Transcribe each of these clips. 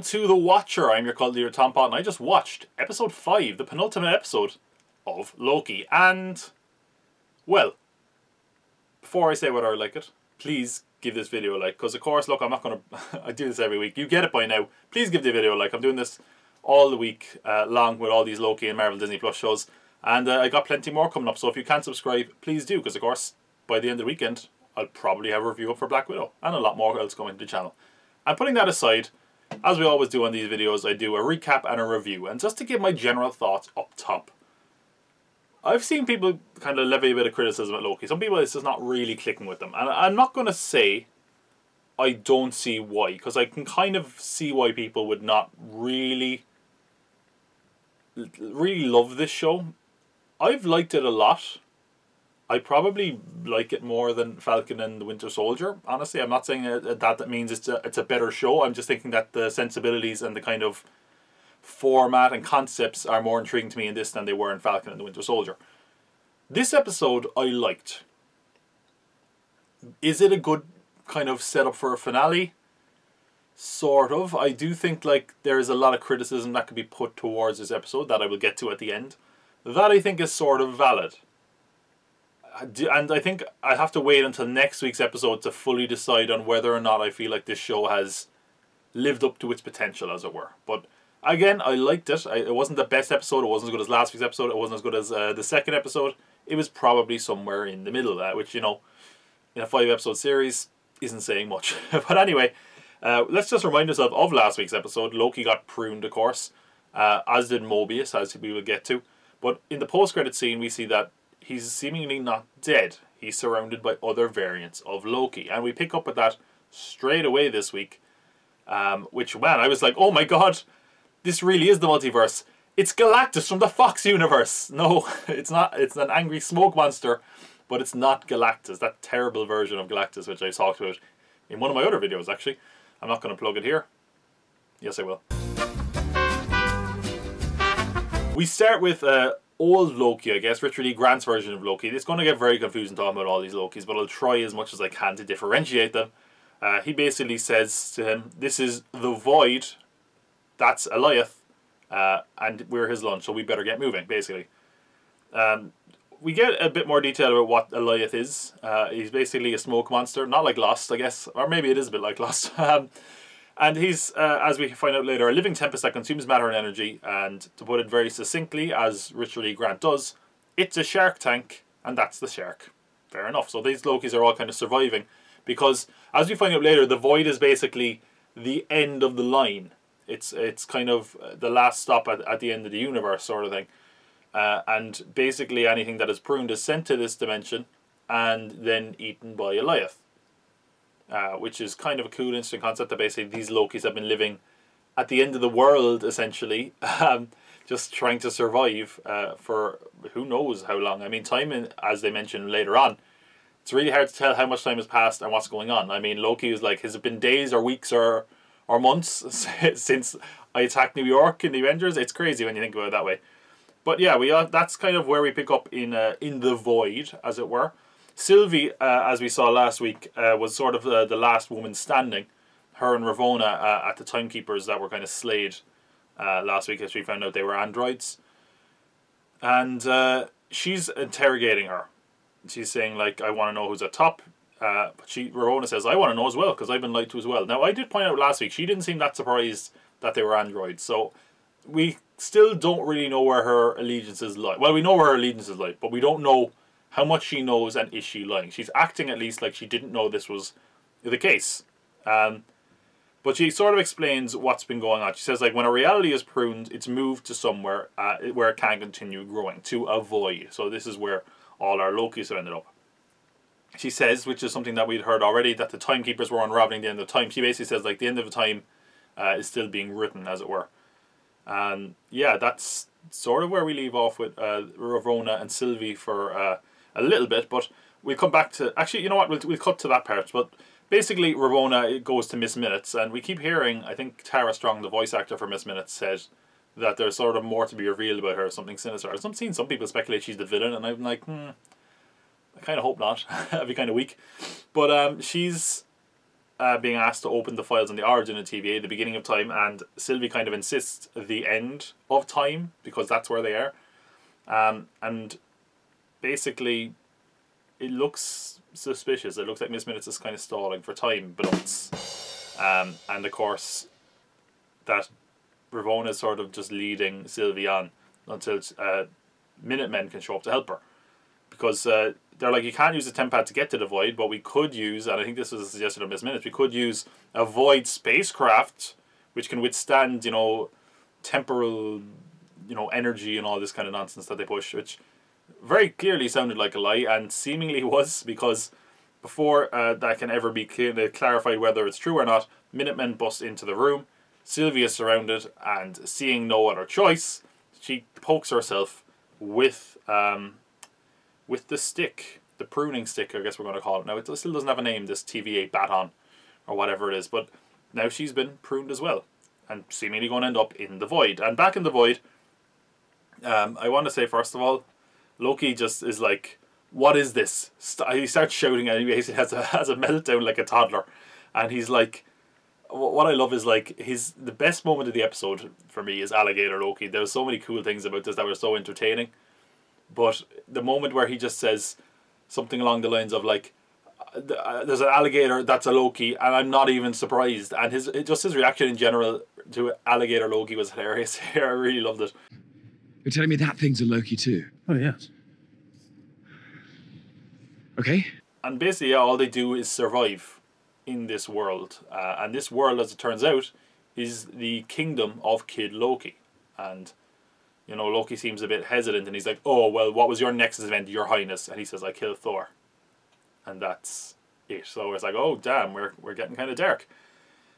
Welcome to The Watcher. I'm your cult leader, Tom Pott, and I just watched episode 5, the penultimate episode of Loki. And, well, before I say whether I like it, please give this video a like, because of course, look, I'm not going to, I do this every week, you get it by now. Please give the video a like. I'm doing this all the week long with all these Loki and Marvel Disney Plus shows, and I got plenty more coming up, so if you can't subscribe, please do, because of course, by the end of the weekend, I'll probably have a review up for Black Widow, and a lot more else coming to the channel. And putting that aside, as we always do on these videos, I do a recap and a review. And just to give my general thoughts up top, I've seen people kind of levy a bit of criticism at Loki. Some people, it's just not really clicking with them. And I'm not going to say I don't see why, because I can kind of see why people would not really love this show. I've liked it a lot. I probably like it more than Falcon and the Winter Soldier. Honestly, I'm not saying that means it's a better show. I'm just thinking that the sensibilities and the kind of format and concepts are more intriguing to me in this than they were in Falcon and the Winter Soldier. This episode I liked. Is it a good kind of setup for a finale? Sort of. I do think like there is a lot of criticism that could be put towards this episode that I will get to at the end. That I think is sort of valid. And I think I have to wait until next week's episode to fully decide on whether or not I feel like this show has lived up to its potential, as it were. But again, I liked it. It wasn't the best episode. It wasn't as good as last week's episode. It wasn't as good as the second episode. It was probably somewhere in the middle of that, which, you know, in a 5-episode series isn't saying much. But anyway, let's just remind ourselves of last week's episode. Loki got pruned, of course, as did Mobius, as we will get to. But in the post-credit scene, we see that he's seemingly not dead. He's surrounded by other variants of Loki. And we pick up with that straight away this week. Which, man, I was like, oh my god, this really is the multiverse. It's Galactus from the Fox universe. No, it's not. It's an angry smoke monster. But it's not Galactus. That terrible version of Galactus, which I talked about in one of my other videos, actually. I'm not going to plug it here. Yes, I will. We start with Old Loki, I guess, Richard E. Grant's version of Loki. It's going to get very confusing talking about all these Lokis, but I'll try as much as I can to differentiate them. He basically says to him, this is the void, that's Alioth, and we're his lunch, so we better get moving, basically. We get a bit more detail about what Alioth is. He's basically a smoke monster, not like Lost, I guess, or maybe it is a bit like Lost. And he's, as we find out later, a living tempest that consumes matter and energy. And to put it very succinctly, as Richard E. Grant does, it's a shark tank, and that's the shark. Fair enough. So these Lokis are all kind of surviving. Because, as we find out later, the void is basically the end of the line. It's kind of the last stop at the end of the universe sort of thing. And basically anything that is pruned is sent to this dimension and then eaten by Alioth. Which is kind of a cool, interesting concept that basically these Lokis have been living at the end of the world, essentially, just trying to survive for who knows how long. I mean, time, as they mentioned later on, it's really hard to tell how much time has passed and what's going on. I mean, Loki is like, has it been days or weeks or months since I attacked New York in the Avengers? It's crazy when you think about it that way. But yeah, that's kind of where we pick up in the void, as it were. Sylvie, as we saw last week, was sort of the last woman standing. Her and Ravonna at the Time Keepers that were kind of slayed last week, as we found out they were androids. And she's interrogating her. She's saying, like, I want to know who's at top. But Ravonna says, I want to know as well, because I've been lied to as well. Now, I did point out last week, she didn't seem that surprised that they were androids. So, we still don't really know where her allegiances lie. Well, we know where her allegiances lie, but we don't know how much she knows, and is she lying? She's acting at least like she didn't know this was the case. But she sort of explains what's been going on. She says, like, when a reality is pruned, it's moved to somewhere where it can continue growing, to a void. So this is where all our Lokis have ended up. She says, which is something that we'd heard already, that the timekeepers were unraveling the end of time. She basically says, like, the end of time is still being written, as it were. And yeah, that's sort of where we leave off with Ravonna and Sylvie for a little bit, but we'll come back to, actually, you know what, we'll cut to that part. But basically Ravonna goes to Miss Minutes, and we keep hearing, I think Tara Strong, the voice actor for Miss Minutes, said that there's sort of more to be revealed about her, something sinister. I've seen some people speculate she's the villain, and I'm like, I kind of hope not. That'd be kind of weak. But she's being asked to open the files on the origin of TVA, the beginning of time, and Sylvie kind of insists the end of time, because that's where they are. And basically, it looks suspicious. It looks like Miss Minutes is kind of stalling for time, but it's... and of course, that Ravonna is sort of just leading Sylvie on until Minutemen can show up to help her. Because they're like, you can't use the Tempad to get to the Void, but we could use, and I think this was a suggestion of Miss Minutes, we could use a Void spacecraft, which can withstand, you know, temporal, you know, energy and all this kind of nonsense that they push, which very clearly sounded like a lie, and seemingly was, because before that can ever be clarified whether it's true or not, Minutemen bust into the room, Sylvie is surrounded, and seeing no other choice, she pokes herself with the stick, the pruning stick, I guess we're going to call it. Now, it still doesn't have a name, this TVA baton, or whatever it is, but now she's been pruned as well, and seemingly going to end up in the Void. And back in the Void, I want to say, first of all, Loki just is like, what is this? He starts shouting, and he basically has a meltdown like a toddler. And he's like, what I love is, like, the best moment of the episode for me is Alligator Loki. There's so many cool things about this that were so entertaining. But the moment where he just says something along the lines of, like, there's an alligator, that's a Loki, and I'm not even surprised. And just his reaction in general to Alligator Loki was hilarious here. I really loved it. You're telling me that thing's a Loki too? Oh, yes. Okay. And basically, yeah, all they do is survive in this world. And this world, as it turns out, is the kingdom of Kid Loki. And... you know, Loki seems a bit hesitant, and he's like, oh, well, what was your next event, Your Highness? And he says, I killed Thor. And that's it. So it's like, oh, damn, we're getting kind of dark.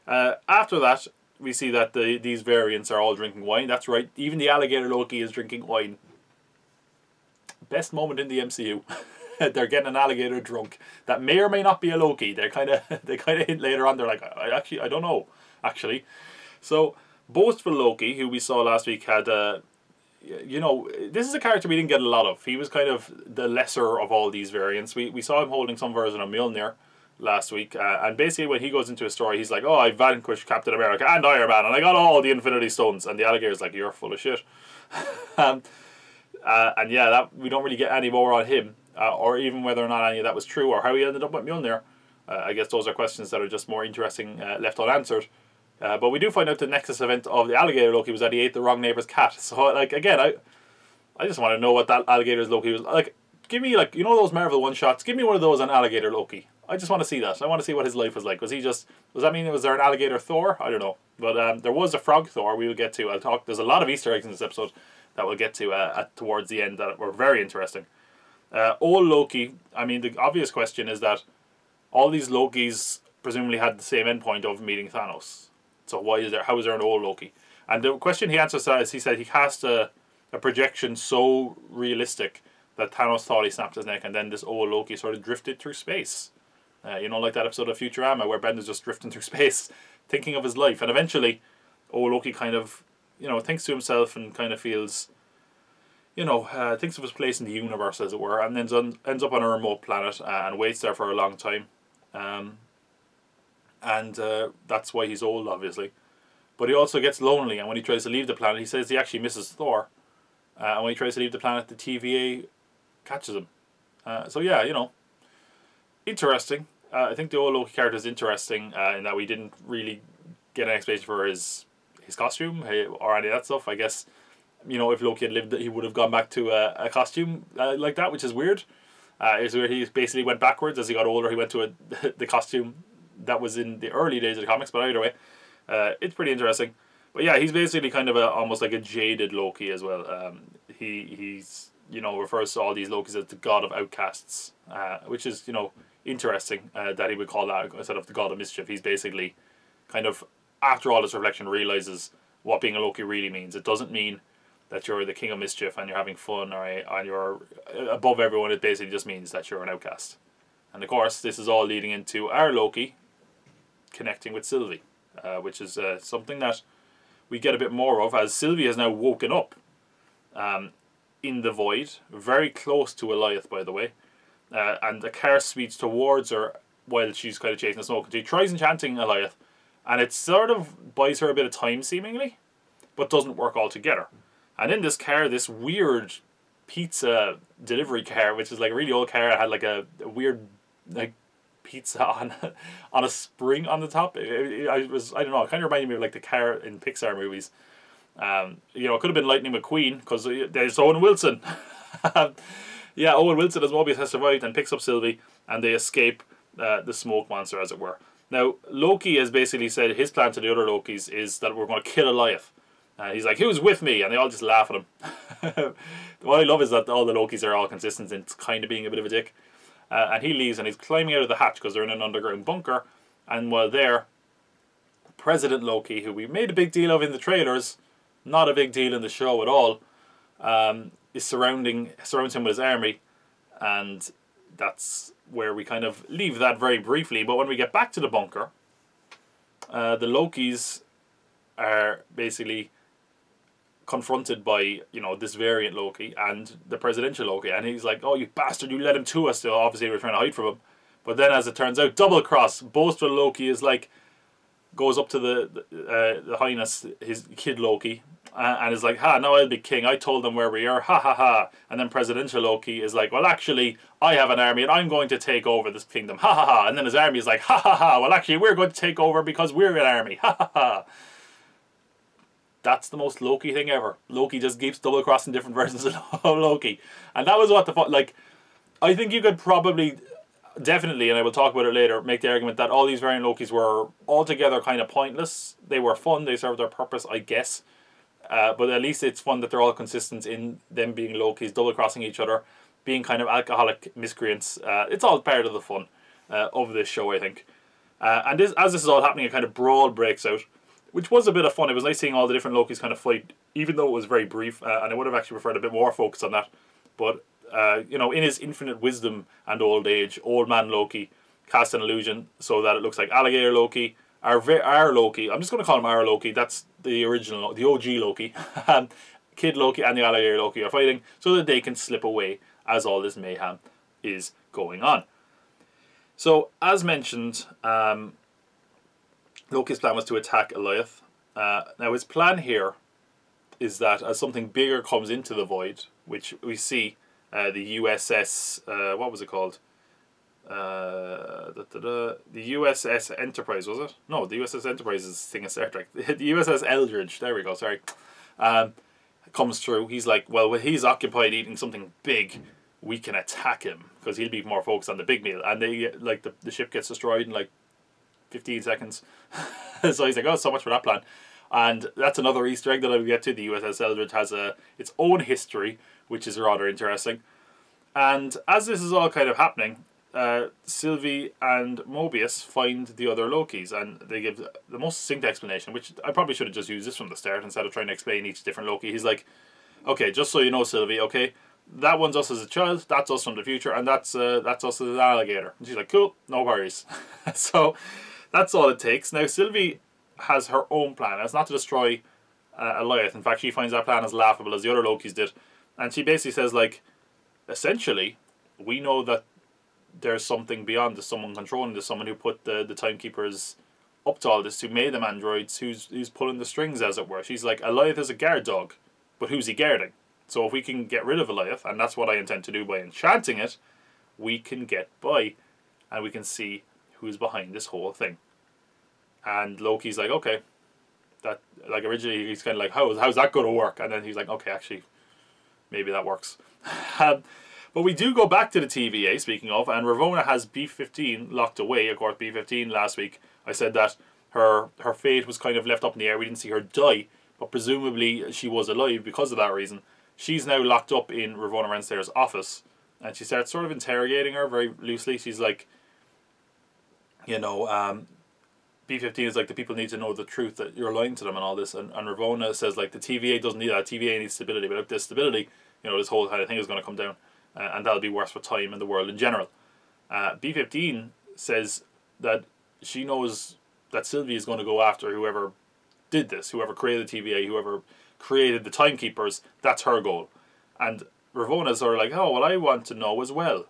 After that, we see that these variants are all drinking wine. That's right, even the Alligator Loki is drinking wine. Best moment in the MCU. They're getting an alligator drunk. That may or may not be a Loki. They kind of hint later on, they're like, I don't know, actually. So, boastful Loki, who we saw last week, had... you know, this is a character we didn't get a lot of. He was kind of the lesser of all these variants. We saw him holding some version of Mjolnir last week. And basically when he goes into a story, he's like, oh, I vanquished Captain America and Iron Man, and I got all the Infinity Stones. And the alligator's like, you're full of shit. And yeah, we don't really get any more on him. Or even whether or not any of that was true, or how he ended up with Mjolnir. I guess those are questions that are just more interesting left unanswered. But we do find out the Nexus event of the Alligator Loki was that he ate the wrong neighbor's cat. So, like, again, I just want to know what that Alligator's Loki was like. Give me, like, you know those Marvel one-shots? Give me one of those on Alligator Loki. I just want to see that. I want to see what his life was like. Was he just... does that mean was there an Alligator Thor? I don't know. But there was a Frog Thor we will get to. There's a lot of Easter eggs in this episode that we'll get to towards the end that were very interesting. Old Loki, I mean, the obvious question is that all these Lokis presumably had the same endpoint of meeting Thanos. So how is there an old Loki? And the question he answers is, he said he cast a projection so realistic that Thanos thought he snapped his neck, and then this old Loki sort of drifted through space. You know, like that episode of Futurama where Bender's just drifting through space, thinking of his life. And eventually, old Loki kind of, you know, thinks to himself and kind of feels, you know, thinks of his place in the universe, as it were, and then ends up on a remote planet and waits there for a long time. And that's why he's old, obviously. But he also gets lonely, and when he tries to leave the planet, he says he actually misses Thor. And when he tries to leave the planet, the TVA catches him. So yeah, you know, interesting. I think the old Loki character is interesting in that we didn't really get an explanation for his costume or any of that stuff. I guess, you know, if Loki had lived, he would have gone back to a costume like that, which is weird. It's where he basically went backwards. As he got older, he went to the costume that was in the early days of the comics, but either way, it's pretty interesting. But yeah, he's basically kind of almost like a jaded Loki as well. He's, you know, refers to all these Lokis as the god of outcasts, which is, you know, interesting that he would call that instead of the god of mischief. He's basically kind of, after all this reflection, realizes what being a Loki really means. It doesn't mean that you're the king of mischief and you're having fun and you're above everyone. It basically just means that you're an outcast. And of course, this is all leading into our Loki connecting with Sylvie, which is something that we get a bit more of, as Sylvie has now woken up in the Void, very close to Alioth, by the way, and the car speeds towards her while she's kind of chasing the smoke. She tries enchanting Alioth, and it sort of buys her a bit of time, seemingly, but doesn't work altogether. And in this car, this weird pizza delivery car, which is like a really old car, it had like a weird like pizza on a spring on the top. I don't know, it kind of reminded me of like the car in Pixar movies. You know, it could have been Lightning McQueen, because there's Owen Wilson. Yeah, Owen Wilson as Mobius has survived and picks up Sylvie, and they escape the smoke monster, as it were. Now, Loki has basically said his plan to the other Lokis is that we're going to kill Alioth. And he's like, who's with me? And they all just laugh at him. What I love is that all the Lokis are all consistent in kind of being a bit of a dick. And he leaves, and he's climbing out of the hatch because they're in an underground bunker. And while there, President Loki, who we made a big deal of in the trailers, not a big deal in the show at all, is surrounds him with his army, and that's where we kind of leave that very briefly. But when we get back to the bunker, the Lokis are basically confronted by, you know, this variant Loki and the presidential Loki, and he's like, "Oh, you bastard! You let him to us." So obviously, we're trying to hide from him. But then, as it turns out, double cross. Boastful Loki is like, goes up to the Highness, his Kid Loki, and is like, ha, now I'll be king, I told them where we are, ha ha ha. And then presidential Loki is like, well actually, I have an army and I'm going to take over this kingdom, ha ha ha. And then his army is like, ha ha ha, well actually we're going to take over because we're an army, ha ha ha. That's the most Loki thing ever. Loki just keeps double crossing different versions of Loki. And that was what the like, I think you could probably, definitely, and I will talk about it later, make the argument that all these variant Lokis were altogether kind of pointless. They were fun, they served their purpose, I guess. But at least it's fun that they're all consistent in them being Lokis, double-crossing each other, being kind of alcoholic miscreants. It's all part of the fun of this show, I think. And this, as this is all happening, a kind of brawl breaks out, which was a bit of fun. It was nice seeing all the different Lokis kind of fight, even though it was very brief, and I would have actually preferred a bit more focus on that. But you know, in his infinite wisdom and old age, Old Man Loki cast an illusion so that it looks like Alligator Loki, our Loki, I'm just going to call him our Loki, that's the original, the OG Loki, and Kid Loki and the Alligator Loki are fighting so that they can slip away as all this mayhem is going on. So, as mentioned, Loki's plan was to attack Alioth. Now, his plan here is that as something bigger comes into the void, which we see, the USS, what was it called? The U.S.S. Enterprise, was it? No, the U.S.S. Enterprise is thing of Star Trek. The U.S.S. Eldridge, there we go, sorry. Comes through, he's like, well, when he's occupied eating something big, we can attack him, because he'll be more focused on the big meal. And they, like, the ship gets destroyed in like 15 seconds. So he's like, oh, so much for that plan. And that's another Easter egg that I will get to. The U.S.S. Eldridge has its own history, which is rather interesting. And as this is all kind of happening, Sylvie and Mobius find the other Lokis, and they give the most succinct explanation, which I probably should have just used this from the start instead of trying to explain each different Loki. He's like, okay, just so you know, Sylvie, okay, that one's us as a child, that's us from the future, and that's us as an alligator. And she's like, cool, no worries. So that's all it takes. Now, Sylvie has her own plan. It's not to destroy Alioth. In fact, she finds that plan as laughable as the other Lokis did, and she basically says, like, essentially, we know that there's something beyond. There's someone controlling. There's someone who put the timekeepers up to all this, who made them androids, who's pulling the strings, as it were. She's like, Alioth is a guard dog, but who's he guarding? So if we can get rid of Alioth, and that's what I intend to do by enchanting it, we can get by, and we can see who's behind this whole thing. And Loki's like, okay, that, like, originally he's kind of like, how's that going to work? And then he's like, okay, actually, maybe that works. But we do go back to the TVA, speaking of, and Ravonna has B15 locked away. Of course, B15 last week, I said that her fate was kind of left up in the air. We didn't see her die, but presumably she was alive because of that reason. She's now locked up in Ravonna Renslayer's office, and she starts sort of interrogating her very loosely. She's like, you know, B15 is like, the people need to know the truth that you're lying to them and all this. And Ravonna says, like, the TVA doesn't need that. TVA needs stability. Without this stability, you know, this whole kind of thing is going to come down. And that'll be worse for time and the world in general. B15 says that she knows that Sylvie is going to go after whoever did this, whoever created the TVA, whoever created the timekeepers. That's her goal. And Ravonna's sort of like, oh, well, I want to know as well.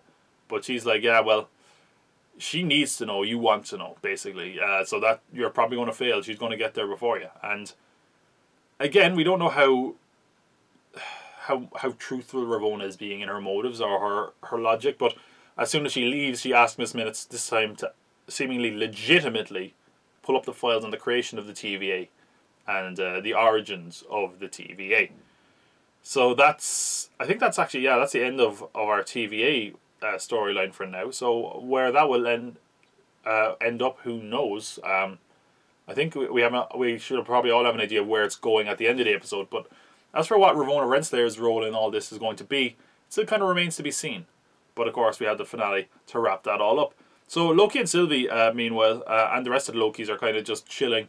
But she's like, yeah, well, she needs to know, you want to know, basically. So that you're probably going to fail. She's going to get there before you. And again, we don't know how truthful Ravonna is being in her motives or her logic, but as soon as she leaves, she asks Miss Minutes this time to seemingly legitimately pull up the files on the creation of the TVA and the origins of the TVA. So that's, I think that's actually, yeah, that's the end of our TVA storyline for now. So where that will end up, who knows? I think we should probably all have an idea of where it's going at the end of the episode, but as for what Ravonna Renslayer's role in all this is going to be, it still kind of remains to be seen. But of course, we had the finale to wrap that all up. So Loki and Sylvie, meanwhile, and the rest of the Lokis are kind of just chilling,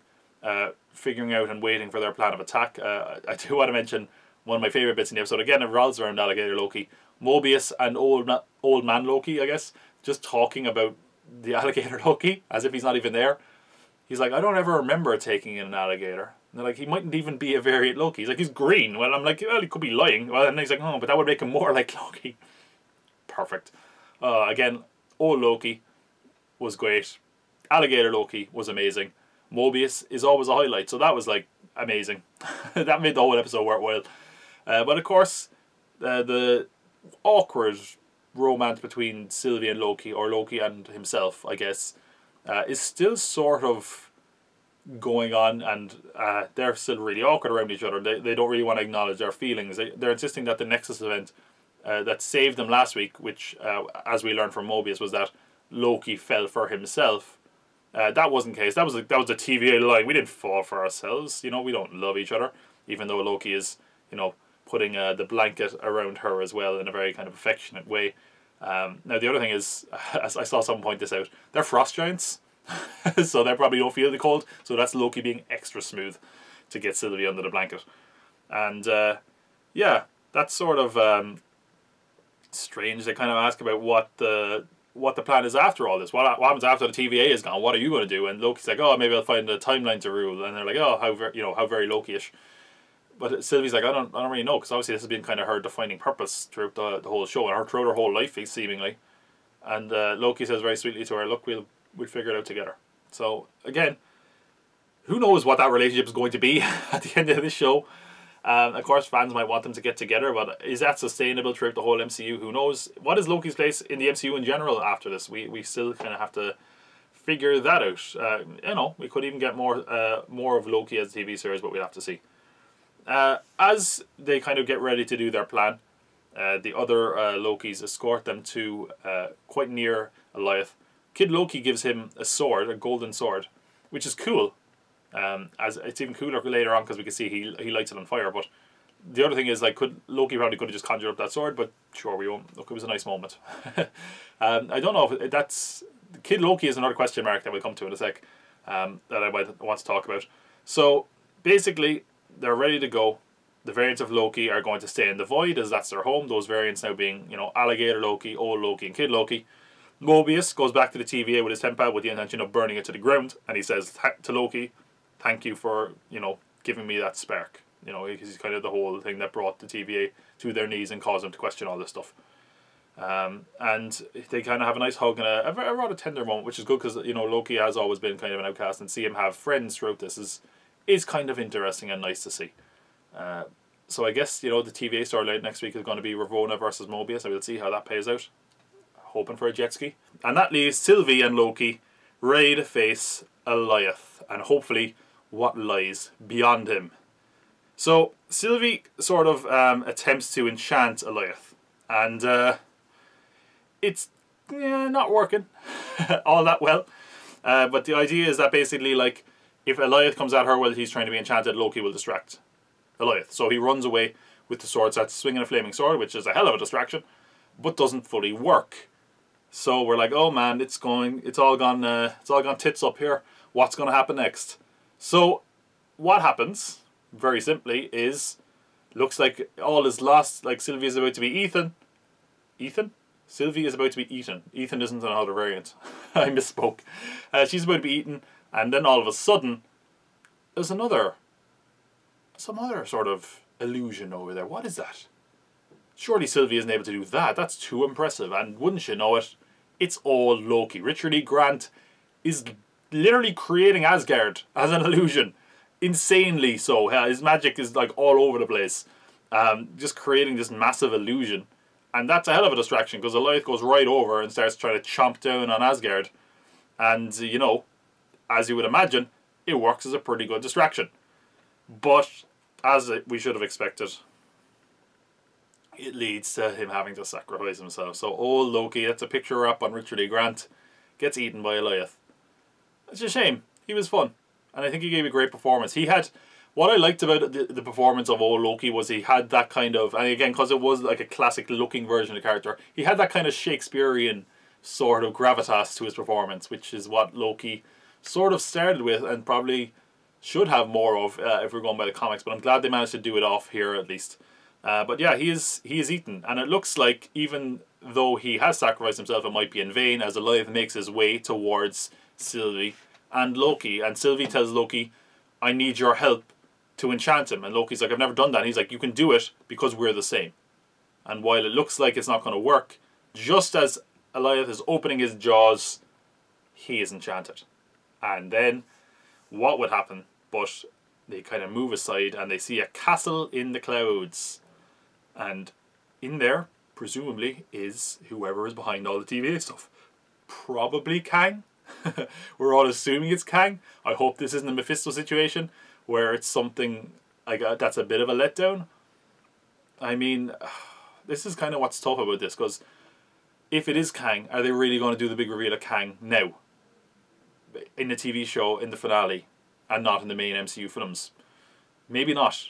figuring out and waiting for their plan of attack. I do want to mention one of my favourite bits in the episode. Again, it rolls around Alligator Loki. Mobius and Old Man Loki, I guess, just talking about the Alligator Loki as if he's not even there. He's like, I don't ever remember taking in an alligator. And they're like, he mightn't even be a variant Loki. He's like, he's green. Well, I'm like, well, he could be lying. Well, and he's like, oh, but that would make him more like Loki. Perfect. Again, Old Loki was great. Alligator Loki was amazing. Mobius is always a highlight. So that was, like, amazing. That made the whole episode work well. But, of course, the awkward romance between Sylvie and Loki, or Loki and himself, I guess, is still sort of going on, and they're still really awkward around each other. They don't really want to acknowledge their feelings. They're insisting that the Nexus event that saved them last week, which, as we learned from Mobius, was that Loki fell for himself. That wasn't the case. That was a TVA line. We didn't fall for ourselves. You know, we don't love each other, even though Loki is, you know, putting the blanket around her as well in a very kind of affectionate way. Now, the other thing is, as I saw someone point this out, they're frost giants, so they probably don't feel the cold, so that's Loki being extra smooth to get Sylvie under the blanket. And, yeah, that's sort of strange. They kind of ask about what the plan is after all this. What happens after the TVA is gone? What are you going to do? And Loki's like, oh, maybe I'll find a timeline to rule. And they're like, oh, how very Loki-ish. But Sylvie's like, I don't really know, because obviously this has been kind of her defining purpose throughout the whole show, and her throughout her whole life, seemingly. And Loki says very sweetly to her, look, we'll figure it out together. So, again, who knows what that relationship is going to be at the end of this show. Of course, fans might want them to get together, but is that sustainable throughout the whole MCU? Who knows? What is Loki's place in the MCU in general after this? We still kind of have to figure that out. You know, we could even get more of Loki as a TV series, but we'll have to see. As they kind of get ready to do their plan, the other Lokis escort them to quite near Alioth. Kid Loki gives him a sword, a golden sword, which is cool. As it's even cooler later on because we can see he lights it on fire. But the other thing is, like, Loki probably could have just conjured up that sword, but sure, we won't. Look, it was a nice moment. I don't know if that's Kid Loki is another question mark that we'll come to in a sec. That I might want to talk about. So basically, they're ready to go. The variants of Loki are going to stay in the void, as that's their home. Those variants now being, you know, Alligator Loki, Old Loki, and Kid Loki. Mobius goes back to the TVA with his temp pad with the intention of burning it to the ground, and he says to Loki, thank you for, you know, giving me that spark. You know, he's kind of the whole thing that brought the TVA to their knees and caused them to question all this stuff. And they kind of have a nice hug and a rather tender moment, which is good because, you know, Loki has always been kind of an outcast, and see him have friends throughout this is kind of interesting and nice to see. So I guess, you know, the TVA storyline next week is going to be Ravonna versus Mobius, and we'll see how that pays out. Hoping for a jet ski. And that leaves Sylvie and Loki ready to face Alioth, and hopefully what lies beyond him. So Sylvie sort of attempts to enchant Alioth, and it's not working all that well. But the idea is that basically, like, if Alioth comes at her while he's trying to be enchanted, Loki will distract Alioth. So he runs away with the sword, starts swinging a flaming sword, which is a hell of a distraction, but doesn't fully work. So we're like, oh man, it's all gone tits up here. What's going to happen next? So what happens, very simply, is looks like all is lost. Like, Sylvie is about to be eaten. Ethan? Sylvie is about to be eaten. Ethan isn't another variant. I misspoke. She's about to be eaten. And then all of a sudden, there's some other sort of illusion over there. What is that? Surely Sylvie isn't able to do that. That's too impressive. And wouldn't you know it, it's all Loki. Richard E. Grant is literally creating Asgard as an illusion. Insanely so. His magic is like all over the place. Just creating this massive illusion. And that's a hell of a distraction because Alioth goes right over and starts trying to chomp down on Asgard. And, you know, as you would imagine, it works as a pretty good distraction. But, as we should have expected, it leads to him having to sacrifice himself. So, old Loki, that's a picture up on Richard E. Grant, gets eaten by Alioth. It's a shame. He was fun. And I think he gave a great performance. He had... What I liked about the performance of old Loki was he had that kind of, and again, because it was like a classic looking version of the character, he had that kind of Shakespearean sort of gravitas to his performance, which is what Loki sort of started with and probably should have more of if we're going by the comics, but I'm glad they managed to do it off here at least. But yeah, he is eaten, and it looks like even though he has sacrificed himself, it might be in vain as Alioth makes his way towards Sylvie and Loki, and Sylvie tells Loki, I need your help to enchant him. And Loki's like, I've never done that. And he's like, you can do it because we're the same. And while it looks like it's not going to work, just as Alioth is opening his jaws, he is enchanted. And then what would happen? But they kind of move aside and they see a castle in the clouds. And in there, presumably, is whoever is behind all the TVA stuff. Probably Kang. We're all assuming it's Kang. I hope this isn't a Mephisto situation, where it's something like that's a bit of a letdown. I mean, this is kind of what's tough about this, because if it is Kang, are they really going to do the big reveal of Kang now? In the TV show, in the finale, and not in the main MCU films? Maybe not,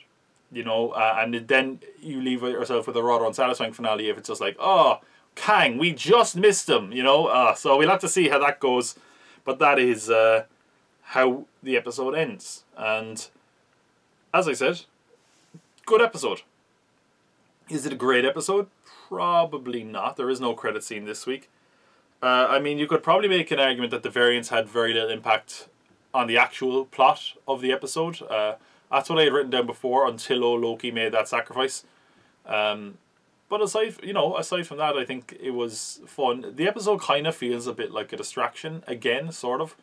you know, and then you leave yourself with a rather unsatisfying finale if it's just like, oh, Kang, we just missed him, you know? So we'll have to see how that goes, but that is... how the episode ends. And as I said, good episode. Is it a great episode? Probably not. There is no credit scene this week. I mean, you could probably make an argument that the variants had very little impact on the actual plot of the episode. That's what I had written down before until old Loki made that sacrifice. But aside from that, I think it was fun. The episode kind of feels a bit like a distraction again, sort of.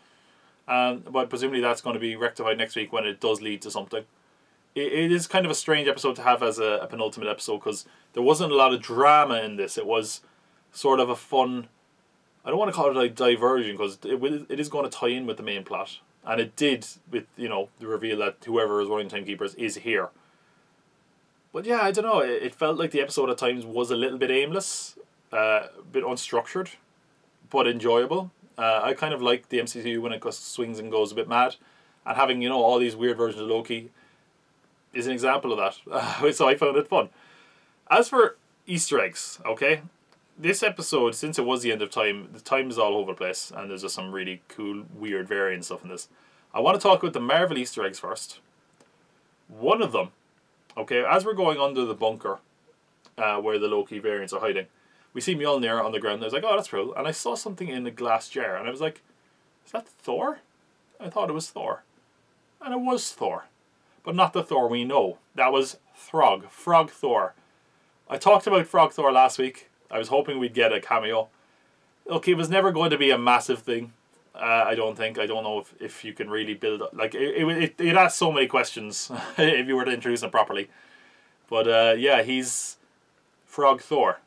But presumably that's going to be rectified next week when it does lead to something. It is kind of a strange episode to have as a penultimate episode, because there wasn't a lot of drama in this. It was sort of a fun, I don't want to call it a diversion, because it is going to tie in with the main plot, and it did with, you know, the reveal that whoever is running Time Keepers is here. But yeah, I don't know, it felt like the episode at times was a little bit aimless, a bit unstructured, but enjoyable. I kind of like the MCU when it swings and goes a bit mad, and having, you know, all these weird versions of Loki is an example of that. So I found it fun. As for Easter eggs, okay, this episode, since it was the end of time, the time is all over the place, and there's just some really cool, weird variant stuff in this. I want to talk about the Marvel Easter eggs first. One of them, okay, as we're going under the bunker, where the Loki variants are hiding, we see Mjolnir on the ground, and I was like, oh, that's cool. And I saw something in a glass jar, and I was like, is that Thor? I thought it was Thor. And it was Thor. But not the Thor we know. That was Frog Thor. I talked about Frog Thor last week. I was hoping we'd get a cameo. Okay, it was never going to be a massive thing, I don't think. I don't know if you can really build... Like, it asked so many questions, if you were to introduce him properly. But, yeah, he's Frog Thor.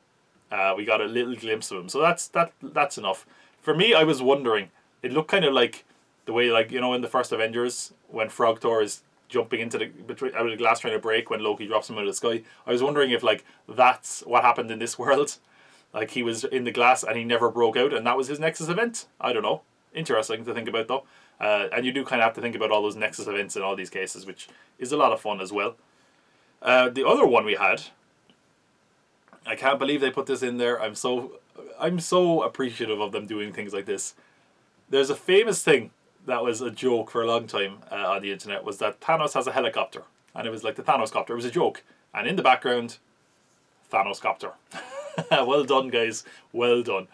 We got a little glimpse of him, so that's enough. For me, I was wondering, it looked kind of like the way, like, you know, in the first Avengers, when Frog Thor is jumping into out of the glass trying to break when Loki drops him out of the sky. I was wondering if, like, that's what happened in this world. Like, he was in the glass and he never broke out, and that was his Nexus event. I don't know. Interesting to think about, though. And you do kind of have to think about all those Nexus events in all these cases, which is a lot of fun as well. The other one we had... I can't believe they put this in there. I'm so appreciative of them doing things like this. There's a famous thing that was a joke for a long time on the internet, was that Thanos has a helicopter, and it was like the Thanos-copter. It was a joke, and in the background, Thanos-copter. Well done, guys. Well done.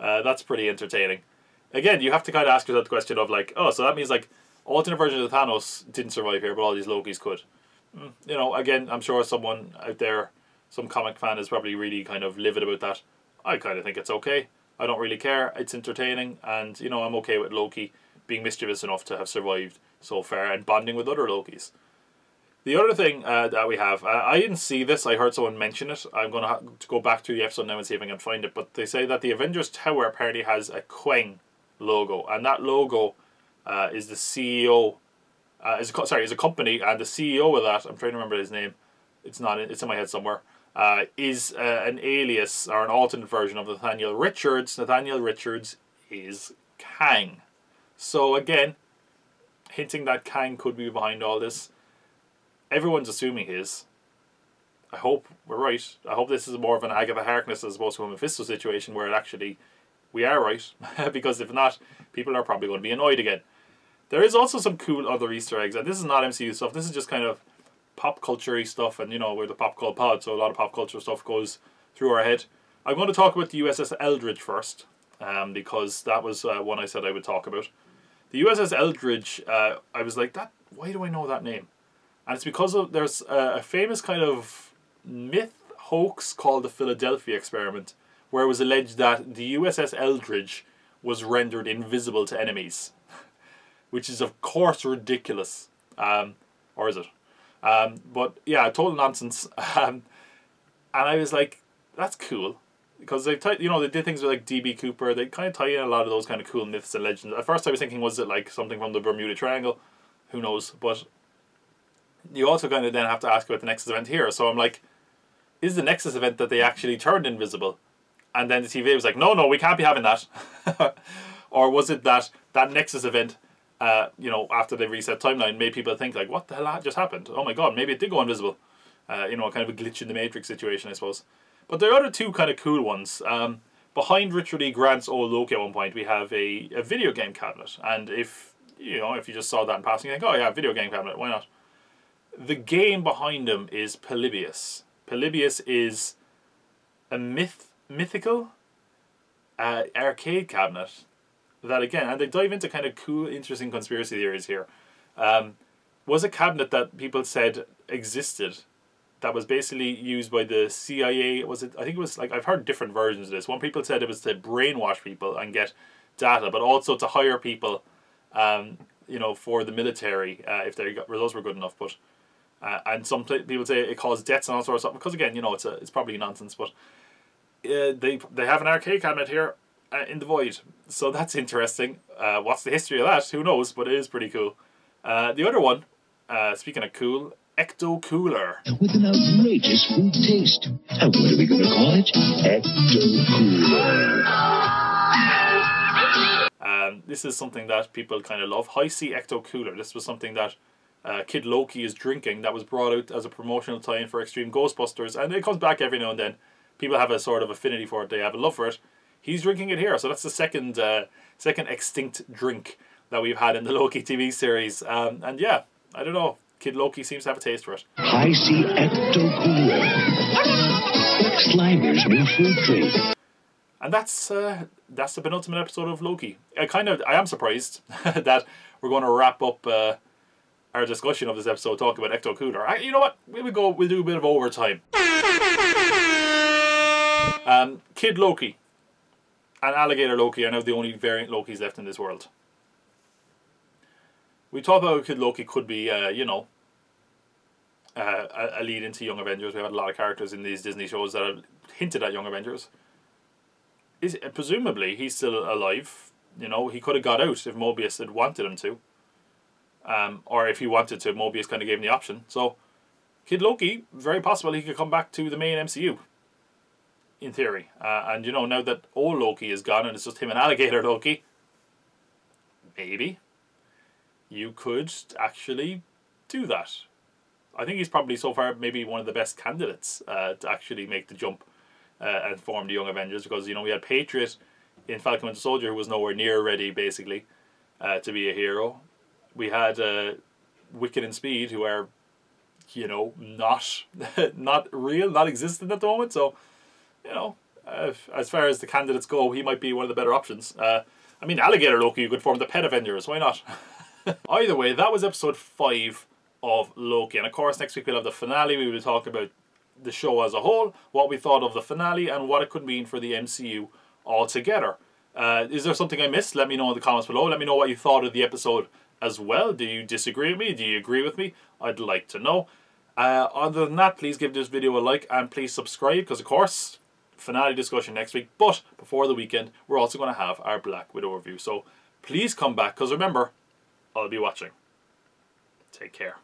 That's pretty entertaining. Again, you have to kind of ask yourself the question of, like, oh, so that means, like, alternate versions of Thanos didn't survive here, but all these Lokis could. You know, again, I'm sure someone out there, some comic fan, is probably really kind of livid about that. I kind of think it's okay. I don't really care. It's entertaining, and you know, I'm okay with Loki being mischievous enough to have survived so far and bonding with other Lokis. The other thing that we have, I didn't see this, I heard someone mention it. I'm going to have to go back to the episode now and see if I can find it, but they say that the Avengers Tower apparently has a Kang logo, and that logo is the CEO, is a company, and the CEO of that, I'm trying to remember his name, it's in my head somewhere, is an alias or an alternate version of Nathaniel Richards. Nathaniel Richards is Kang. So again, hinting that Kang could be behind all this. Everyone's assuming he is. I hope we're right. I hope this is more of an Agatha Harkness as opposed to a Mephisto situation where we are right. Because if not, people are probably going to be annoyed again. There is also some cool other Easter eggs. And this is not MCU stuff. This is just kind of pop culture-y stuff. And, you know, we're the pop culture pod, so a lot of pop culture stuff goes through our head. I'm going to talk about the U.S.S. Eldridge first. Because that was one I said I would talk about. The U.S.S. Eldridge, I was like, that. Why do I know that name? And it's because of, there's a famous kind of myth hoax called the Philadelphia Experiment, where it was alleged that the USS Eldridge was rendered invisible to enemies, which is of course ridiculous, or is it? But yeah, total nonsense. And I was like, that's cool, because they did things with like D.B. Cooper. They kind of tie in a lot of those kind of cool myths and legends. At first, I was thinking, was it like something from the Bermuda Triangle? Who knows? But you also kind of then have to ask about the Nexus event here. So I'm like, is the Nexus event that they actually turned invisible? And then the TVA was like, no, we can't be having that. Or was it that Nexus event, you know, after they reset timeline, made people think like, what the hell just happened? Oh my God, maybe it did go invisible. You know, kind of a glitch in the Matrix situation, I suppose. But there are other two kind of cool ones. Behind Richard E. Grant's Old Loki at one point, we have a video game cabinet. And if you just saw that in passing, you think, oh yeah, video game cabinet, why not? The game behind him is Polybius. Polybius is a mythical arcade cabinet that, again, and they dive into kind of cool, interesting conspiracy theories here, was a cabinet that people said existed that was basically used by the CIA. I think it was like, I've heard different versions of this. One, people said it was to brainwash people and get data, but also to hire people, you know, for the military if their results were good enough, but. And some people say it caused deaths and all sorts of stuff, because again, you know, it's probably nonsense, but they have an arcade cabinet here in the void, so that's interesting. What's the history of that? Who knows? But it is pretty cool. The other one, speaking of cool, Ecto Cooler. With an outrageous food taste, and what are we going to call it? Ecto Cooler. This is something that people kind of love. High C Ecto Cooler. This was something that. Kid Loki is drinking, that was brought out as a promotional tie-in for Extreme Ghostbusters, and it comes back every now and then. People have a sort of affinity for it, they have a love for it. He's drinking it here, so that's the second extinct drink that we've had in the Loki TV series. And yeah, I don't know, Kid Loki seems to have a taste for it. I see Ecto Cooler, Slimer's new food drink. And that's the penultimate episode of Loki. I am surprised that we're going to wrap up our discussion of this episode talking about Ecto Cooler. You know what? We'll do a bit of overtime. Kid Loki and Alligator Loki are now the only variant Lokis left in this world. We talked about how Kid Loki could be, you know, a lead into Young Avengers. We've had a lot of characters in these Disney shows that have hinted at Young Avengers. Presumably, he's still alive. You know, he could have got out if Mobius had wanted him to. Or if he wanted to, Mobius kind of gave him the option. So, Kid Loki, very possible he could come back to the main MCU, in theory. And, you know, now that old Loki is gone and it's just him and Alligator Loki, maybe you could actually do that. I think he's probably so far maybe one of the best candidates to actually make the jump and form the Young Avengers, because, you know, we had Patriot in Falcon and the Soldier who was nowhere near ready, basically, to be a hero. We had Wicked and Speed, who are, you know, not real, not existent at the moment. So, you know, as far as the candidates go, he might be one of the better options. I mean, Alligator Loki, you could form the Pet Avengers. Why not? Either way, that was episode 5 of Loki. And of course, next week we'll have the finale. We will talk about the show as a whole, what we thought of the finale, and what it could mean for the MCU altogether. Is there something I missed? Let me know in the comments below. Let me know what you thought of the episode as well. Do you disagree with me? Do you agree with me? I'd like to know. Other than that, please give this video a like and please subscribe, because of course, finale discussion next week. But before the weekend, we're also going to have our Black Widow review. So please come back, because remember, I'll be watching. Take care.